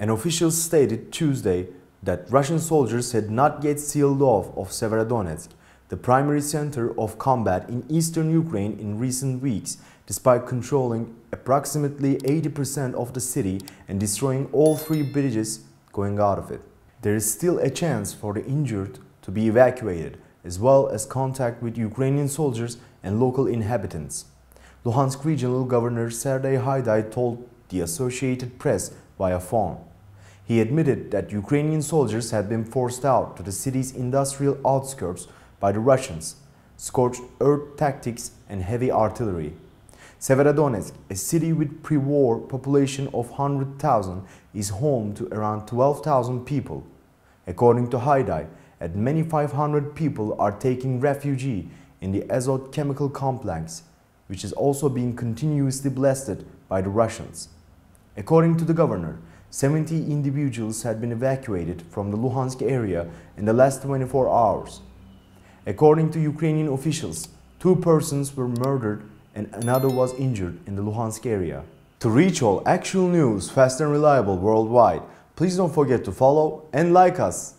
An official stated Tuesday that Russian soldiers had not yet sealed off of Severodonetsk, the primary center of combat in eastern Ukraine in recent weeks, despite controlling approximately 80% of the city and destroying all three bridges going out of it. There is still a chance for the injured to be evacuated, as well as contact with Ukrainian soldiers and local inhabitants. Luhansk Regional Governor Serhiy Haidai told the Associated Press via phone. He admitted that Ukrainian soldiers had been forced out to the city's industrial outskirts by the Russians, scorched earth tactics and heavy artillery. Severodonetsk, a city with pre-war population of 100,000, is home to around 12,000 people. According to Haidai, at many 500 people are taking refuge in the Azot chemical complex, which is also being continuously blasted by the Russians. According to the governor, 70 individuals had been evacuated from the Luhansk area in the last 24 hours. According to Ukrainian officials, 2 persons were murdered and another was injured in the Luhansk area. To reach all actual news fast and reliable worldwide, please don't forget to follow and like us.